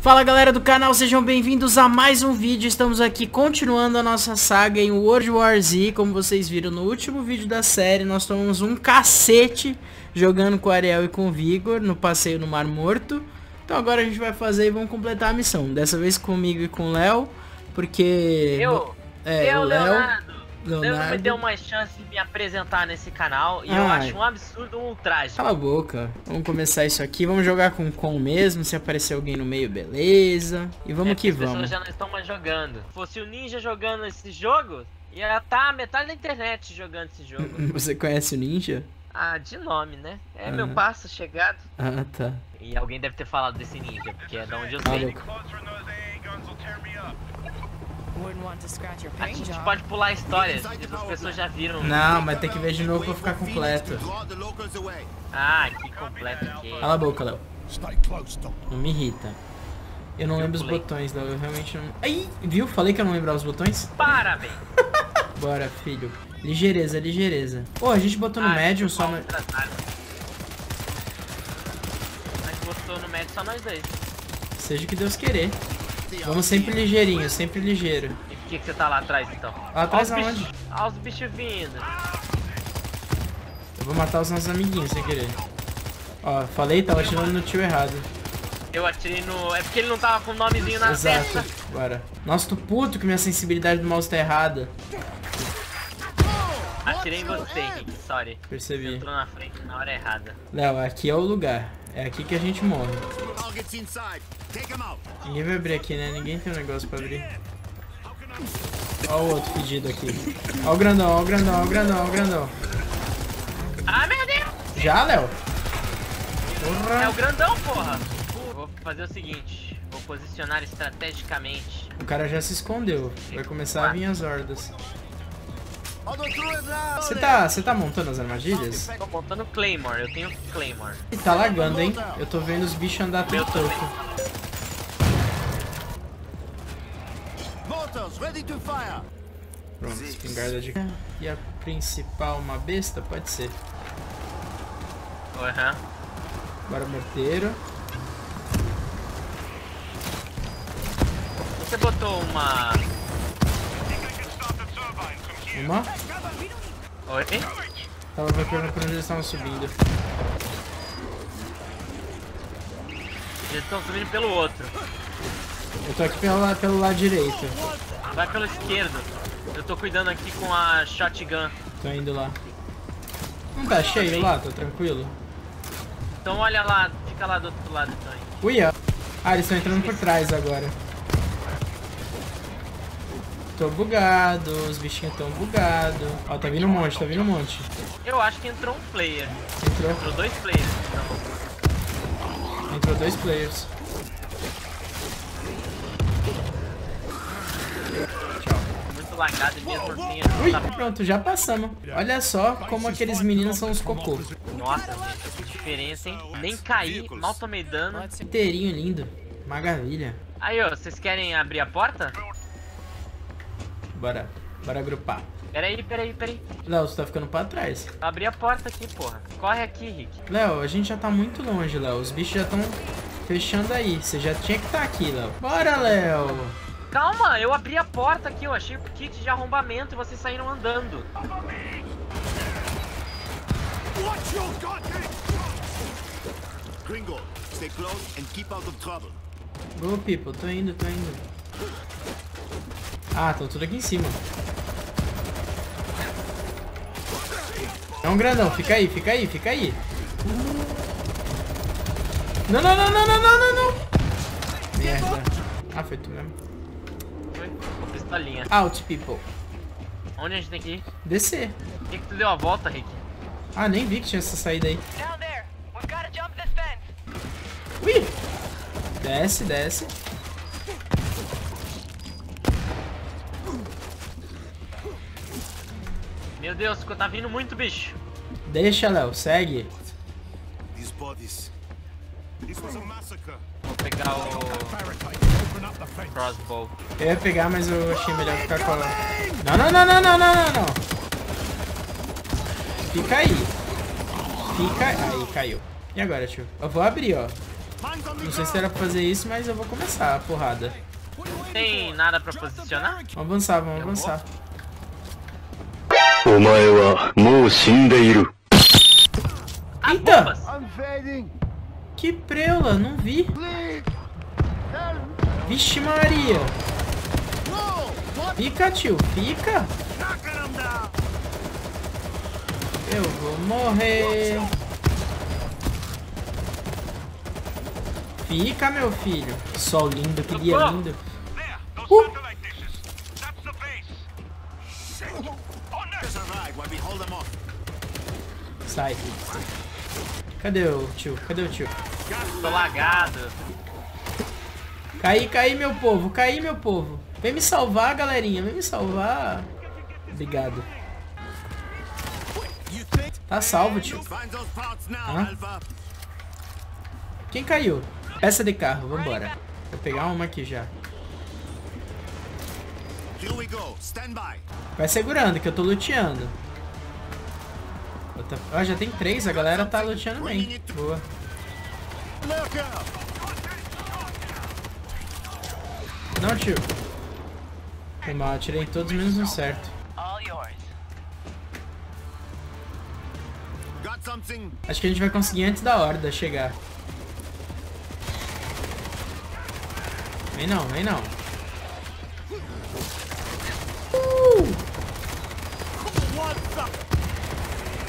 Fala galera do canal, sejam bem-vindos a mais um vídeo. Estamos aqui continuando a nossa saga em World War Z. Como vocês viram no último vídeo da série, nós tomamos um cacete jogando com o Ariel e com o Vigor no Passeio no Mar Morto. Então agora a gente vai fazer e vamos completar a missão. Dessa vez comigo e com o Léo, porque... Leonardo não me deu uma chance de me apresentar nesse canal e eu acho um absurdo, um ultraje. Cala a boca. Vamos começar isso aqui. Vamos jogar com o com mesmo. Se aparecer alguém no meio, beleza. E vamos que vamos. As pessoas já não estão mais jogando. Se fosse o Ninja jogando esse jogo, ia tá metade da internet jogando esse jogo. Você conhece o Ninja? Ah, de nome, né? É meu passo chegado. Ah, tá. E alguém deve ter falado desse Ninja, porque é de onde eu sei. A gente pode pular a história, as pessoas já viram. Não, mas tem que ver de novo pra ficar completo. Ah, que completo que é. Cala a boca, Léo. Não me irrita. Eu não lembro os botões, Léo, eu realmente não... Ai, viu? Falei que eu não lembrava os botões? Parabéns. Bora, filho. Ligeireza, ligeireza. Pô, a gente botou no médium só... A gente botou no médium só nós dois. Seja o que Deus querer. Vamos sempre ligeirinho, sempre ligeiro. E por que que você tá lá atrás, então? Lá atrás aonde? Olha os bichos vindo. Eu vou matar os nossos amiguinhos sem querer. Ó, falei, tava atirando no tio errado. Eu atirei no... É porque ele não tava com o nomezinho na testa. Bora. Nossa, tô puto que minha sensibilidade do mouse tá errada. Atirei em você, Rick, sorry. Percebi. Você entrou na frente na hora errada. Léo, aqui é o lugar. É aqui que a gente morre. Ninguém vai abrir aqui, né? Ninguém tem um negócio pra abrir. Ó o outro pedido aqui. Ó o grandão, ó o grandão, ó o grandão, ó o grandão. Ah, meu Deus! Já, Léo? É o grandão, porra! Vou fazer o seguinte. Vou posicionar estrategicamente. O cara já se escondeu. Vai começar a vir as hordas. Você tá montando as armadilhas? Tô montando Claymore, eu tenho Claymore. E tá lagando, hein? Eu tô vendo os bichos andar pelo topo. Pronto, espingarda de... E a principal, uma besta? Pode ser. Aham. Agora morteiro. Você botou uma... Uma? Oi? Tava procurando pra onde eles estavam subindo. Eles estão subindo pelo outro. Eu tô aqui pelo lado direito. Vai pelo esquerdo. Eu tô cuidando aqui com a shotgun. Tô indo lá. Não tá cheio lá? Tô tranquilo. Então olha lá, fica lá do outro lado também. Uia! Ah, eles estão entrando por trás agora. Tô bugado, os bichinhos tão bugados. Ó, tá vindo um monte, tá vindo um monte. Eu acho que entrou um player. Entrou dois players. Não. Entrou dois players. Tchau. Muito lagado e minha torcinha. Ui, tá... Pronto, já passamos. Olha só como aqueles meninos são os cocô. Nossa, gente, que diferença, hein? Nem caí, mal tomei dano. Inteirinho lindo, maravilha. Aí, ó, vocês querem abrir a porta? Bora agrupar. Peraí. Léo, você tá ficando pra trás. Abri a porta aqui, porra. Corre aqui, Rick. Léo, a gente já tá muito longe, Léo. Os bichos já estão fechando aí. Você já tinha que estar aqui, Léo. Bora, Léo. Calma, eu abri a porta aqui. Eu achei o kit de arrombamento e vocês saíram andando. Gringo, stay close and keep out of trouble. Go, people. Tô indo. Ah, estão tudo aqui em cima. É um grandão, fica aí. Não. Merda. Ah, foi tu mesmo. Foi? Com pistolinha. Out, people. Onde a gente tem que ir? Descer. Por que tu deu a volta, Rick? Ah, nem vi que tinha essa saída aí. Ui! Desce. Meu Deus, tá vindo muito bicho. Deixa, Léo, segue. Vou pegar o crossbow. Eu ia pegar, mas eu achei melhor ficar com a... Não. Fica aí. Caiu. E agora, tio? Eu vou abrir, ó. Não sei se era pra fazer isso, mas eu vou começar a porrada. Tem nada pra posicionar? Vamos avançar, vamos avançar. Eita! Que preula, não vi. Vixe Maria. Fica, tio, fica. Eu vou morrer. Fica, meu filho. Sol lindo, que dia lindo. Sai. Cadê o tio? Cadê o tio? Tô lagado. Caí, caí, meu povo. Caí, meu povo. Vem me salvar, galerinha. Vem me salvar. Obrigado. Tá salvo, tio. Hã? Quem caiu? Peça de carro. Vambora. Vou pegar uma aqui já. Vai segurando, que eu tô luteando. Ó, já tem 3, a galera tá luteando bem. Boa. Não, tio. Foi mal, atirei todos menos no certo. Acho que a gente vai conseguir antes da horda chegar. Vem não, vem não.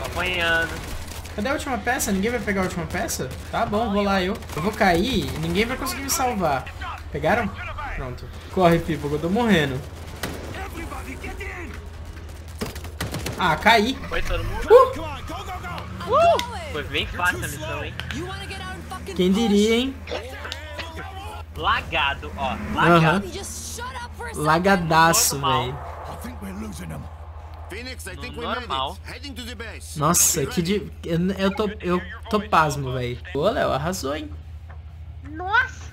Apanhando. Cadê a última peça? Ninguém vai pegar a última peça? Tá bom, vou lá eu. Eu vou cair e ninguém vai conseguir me salvar. Pegaram? Pronto. Corre, Pipo, eu tô morrendo. Ah, caí. Foi todo mundo. Foi bem fácil a missão, hein? Quem diria, hein? Lagado, ó. Lagado. Uhum. Lagadaço, velho. Normal. Nossa, que de... Eu tô pasmo, velho. Ô, Léo, arrasou, hein? Nossa.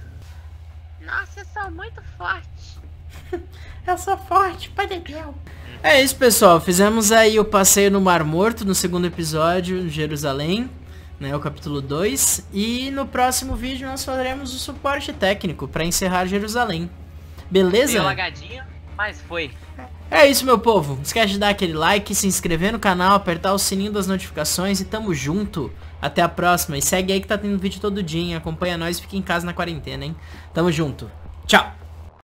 Nossa, eu sou muito forte. Eu sou forte, padre Deus. É isso, pessoal. Fizemos aí o Passeio no Mar Morto, no segundo episódio, em Jerusalém. Né, o capítulo 2, e no próximo vídeo nós faremos o suporte técnico para encerrar Jerusalém. Beleza? Deu lagadinho, mas foi. É isso, meu povo. Não esquece de dar aquele like, se inscrever no canal, apertar o sininho das notificações e tamo junto. Até a próxima. E segue aí que tá tendo vídeo todo dia, hein? Acompanha nós e fica em casa na quarentena, hein? Tamo junto. Tchau!